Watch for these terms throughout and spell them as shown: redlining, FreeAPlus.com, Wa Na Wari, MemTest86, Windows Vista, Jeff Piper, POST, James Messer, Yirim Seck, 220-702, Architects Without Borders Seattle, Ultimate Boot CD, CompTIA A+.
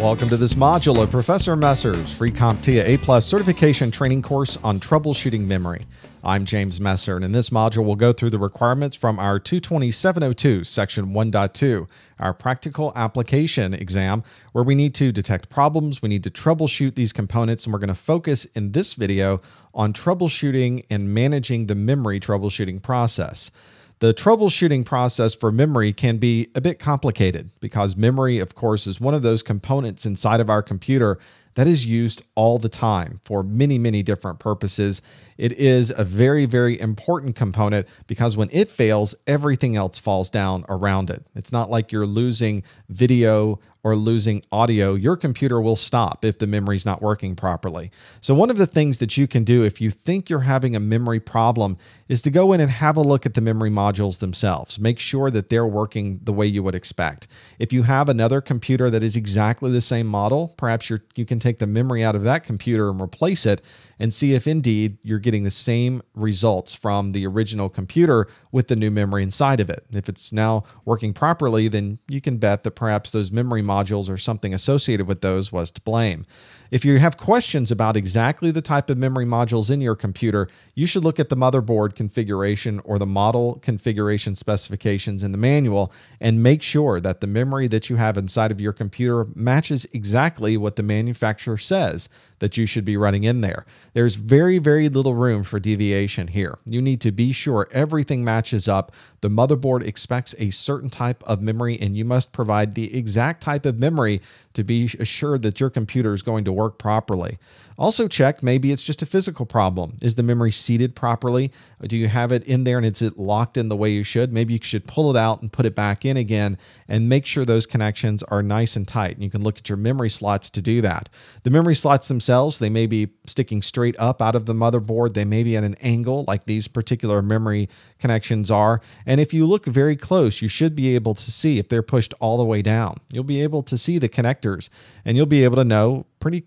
Welcome to this module of Professor Messer's free CompTIA A+ certification training course on troubleshooting memory. I'm James Messer, and in this module we'll go through the requirements from our 220-702 section 1.2, our practical application exam, where we need to detect problems, we need to troubleshoot these components, and we're going to focus in this video on troubleshooting and managing the memory troubleshooting process. The troubleshooting process for memory can be a bit complicated because memory, of course, is one of those components inside of our computer that is used all the time for many, many different purposes. It is a very, very important component because when it fails, everything else falls down around it. It's not like you're losing video or losing audio. Your computer will stop if the memory's not working properly. So one of the things that you can do if you think you're having a memory problem is to go in and have a look at the memory modules themselves. Make sure that they're working the way you would expect. If you have another computer that is exactly the same model, perhaps you can take the memory out of that computer and replace it and see if indeed you're getting the same results from the original computer with the new memory inside of it. If it's now working properly, then you can bet that perhaps those memory modules or something associated with those was to blame. If you have questions about exactly the type of memory modules in your computer, you should look at the motherboard configuration or the model configuration specifications in the manual and make sure that the memory that you have inside of your computer matches exactly what the manufacturer says that you should be running in there. There's very, very little room for deviation here. You need to be sure everything matches up. The motherboard expects a certain type of memory, and you must provide the exact type of memory to be assured that your computer is going to work properly. Also check, maybe it's just a physical problem. Is the memory seated properly? Do you have it in there and is it locked in the way you should? Maybe you should pull it out and put it back in again and make sure those connections are nice and tight. And you can look at your memory slots to do that. The memory slots themselves, they may be sticking straight up out of the motherboard. They may be at an angle like these particular memory connections are. And if you look very close, you should be able to see if they're pushed all the way down. You'll be able to see the connectors and you'll be able to know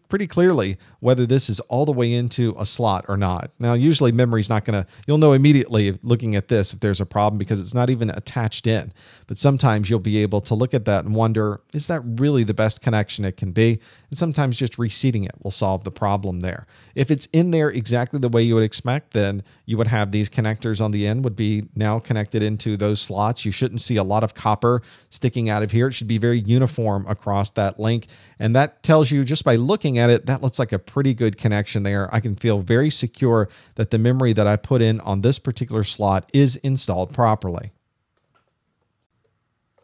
pretty clearly whether this is all the way into a slot or not. Now, usually memory's not going to, you'll know immediately looking at this if there's a problem because it's not even attached in. But sometimes you'll be able to look at that and wonder, is that really the best connection it can be? And sometimes just reseating it will solve the problem there. If it's in there exactly the way you would expect, then you would have these connectors on the end would be now connected into those slots. You shouldn't see a lot of copper sticking out of here. It should be very uniform across that link. And that tells you just by looking at it, that looks like a pretty good connection there. I can feel very secure that the memory that I put in on this particular slot is installed properly.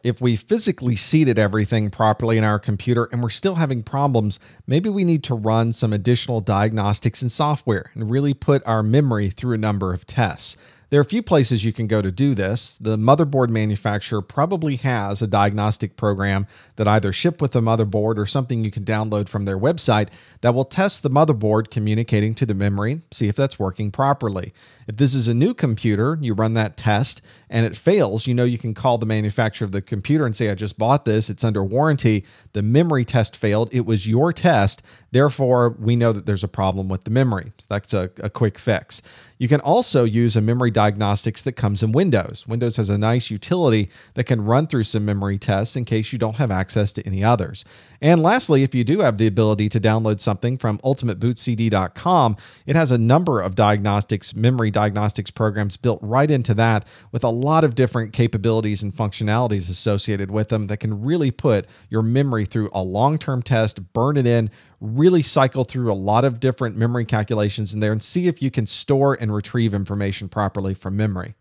If we physically seated everything properly in our computer and we're still having problems, maybe we need to run some additional diagnostics and software and really put our memory through a number of tests. There are a few places you can go to do this. The motherboard manufacturer probably has a diagnostic program that either ships with the motherboard or something you can download from their website that will test the motherboard communicating to the memory, see if that's working properly. If this is a new computer, you run that test and it fails, you know you can call the manufacturer of the computer and say, I just bought this, it's under warranty, the memory test failed, it was your test, therefore we know that there's a problem with the memory. So that's a quick fix. You can also use a memory diagnostics that comes in Windows. Windows has a nice utility that can run through some memory tests in case you don't have access to any others. And lastly, if you do have the ability to download something from ultimatebootcd.com, it has a number of diagnostics, memory diagnostics programs built right into that with a lot of different capabilities and functionalities associated with them that can really put your memory through a long-term test, burn it in, really cycle through a lot of different memory calculations in there and see if you can store and retrieve information properly from memory.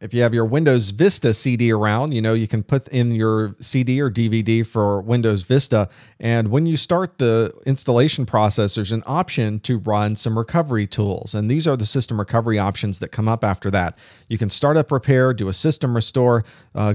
If you have your Windows Vista CD around, you know you can put in your CD or DVD for Windows Vista, and when you start the installation process, there's an option to run some recovery tools, and these are the system recovery options that come up after that. You can start up repair, do a system restore,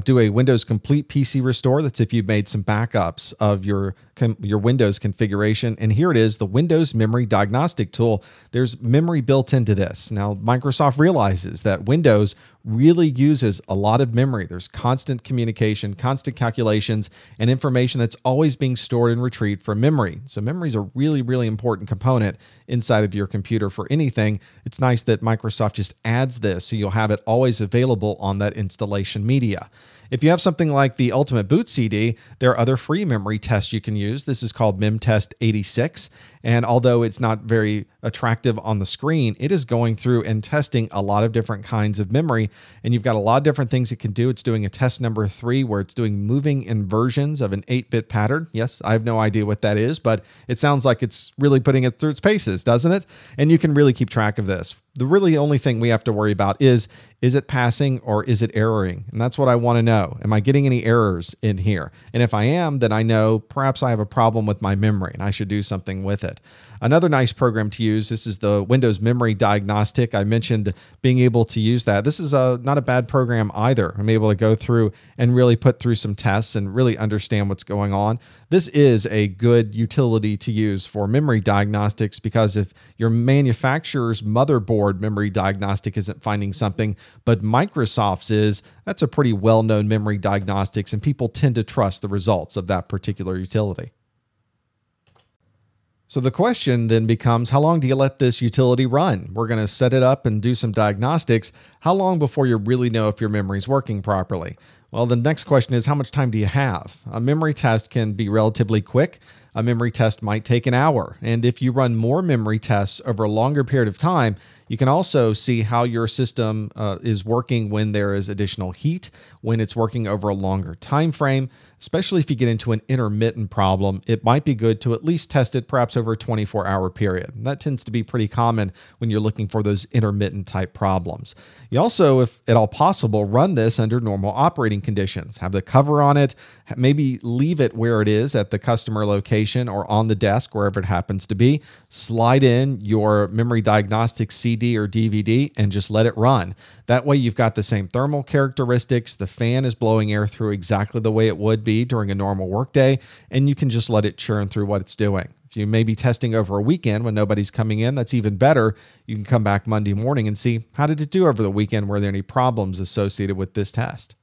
do a Windows complete PC restore. That's if you've made some backups of your Windows configuration, and here it is, the Windows Memory Diagnostic Tool. There's memory built into this. Now, Microsoft realizes that Windows really uses a lot of memory. There's constant communication, constant calculations, and information that's always being stored and retrieved from memory. So memory is a really, really important component inside of your computer for anything. It's nice that Microsoft just adds this so you'll have it always available on that installation media. If you have something like the Ultimate Boot CD, there are other free memory tests you can use. This is called MemTest86. And although it's not very attractive on the screen, it is going through and testing a lot of different kinds of memory. And you've got a lot of different things it can do. It's doing a test number 3 where it's doing moving inversions of an 8-bit pattern. Yes, I have no idea what that is, but it sounds like it's really putting it through its paces, doesn't it? And you can really keep track of this. The really only thing we have to worry about is it passing or is it erroring? And that's what I want to know. Am I getting any errors in here? And if I am, then I know perhaps I have a problem with my memory and I should do something with it. Another nice program to use, this is the Windows Memory Diagnostic. I mentioned being able to use that. This is not a bad program either. I'm able to go through and really put through some tests and really understand what's going on. This is a good utility to use for memory diagnostics because if your manufacturer's motherboard memory diagnostic isn't finding something, but Microsoft's is, that's a pretty well-known memory diagnostics and people tend to trust the results of that particular utility. So the question then becomes, how long do you let this utility run? We're going to set it up and do some diagnostics. How long before you really know if your memory is working properly? Well, the next question is, how much time do you have? A memory test can be relatively quick. A memory test might take an hour. And if you run more memory tests over a longer period of time, you can also see how your system is working when there is additional heat, when it's working over a longer time frame. Especially if you get into an intermittent problem, it might be good to at least test it perhaps over a 24-hour period. And that tends to be pretty common when you're looking for those intermittent type problems. You also, if at all possible, run this under normal operating conditions. Have the cover on it, maybe leave it where it is at the customer location or on the desk, wherever it happens to be. Slide in your memory diagnostic CD or DVD and just let it run. That way you've got the same thermal characteristics. The fan is blowing air through exactly the way it would be during a normal workday, and you can just let it churn through what it's doing. If you may be testing over a weekend when nobody's coming in, that's even better. You can come back Monday morning and see, how did it do over the weekend? Were there any problems associated with this test?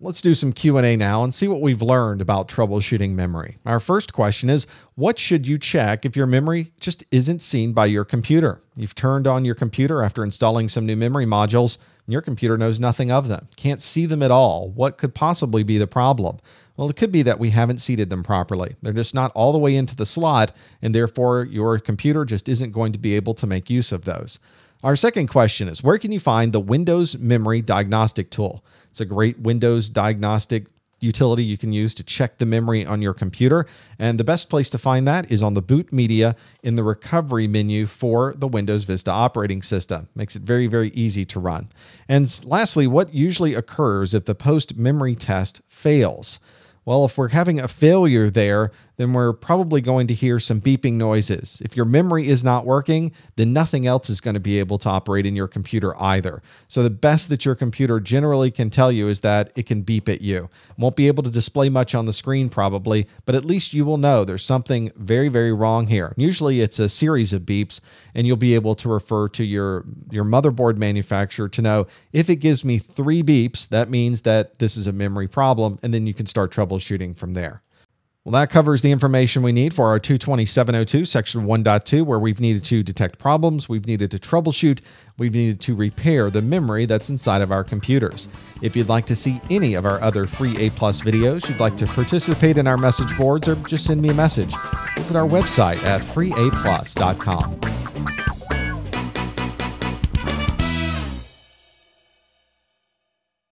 Let's do some Q&A now and see what we've learned about troubleshooting memory. Our first question is, what should you check if your memory just isn't seen by your computer? You've turned on your computer after installing some new memory modules, and your computer knows nothing of them, can't see them at all. What could possibly be the problem? Well, it could be that we haven't seated them properly. They're just not all the way into the slot, and therefore your computer just isn't going to be able to make use of those. Our second question is, where can you find the Windows Memory Diagnostic tool? It's a great Windows diagnostic utility you can use to check the memory on your computer. And the best place to find that is on the boot media in the recovery menu for the Windows Vista operating system. Makes it very, very easy to run. And lastly, what usually occurs if the post memory test fails? Well, if we're having a failure there, then we're probably going to hear some beeping noises. If your memory is not working, then nothing else is going to be able to operate in your computer either. So the best that your computer generally can tell you is that it can beep at you. Won't be able to display much on the screen probably, but at least you will know there's something very, very wrong here. Usually it's a series of beeps, and you'll be able to refer to your motherboard manufacturer to know if it gives me 3 beeps, that means that this is a memory problem, and then you can start troubleshooting from there. Well, that covers the information we need for our 220-702 section 1.2, where we've needed to detect problems, we've needed to troubleshoot, we've needed to repair the memory that's inside of our computers. If you'd like to see any of our other free A+ videos, you'd like to participate in our message boards, or just send me a message, visit our website at FreeAPlus.com.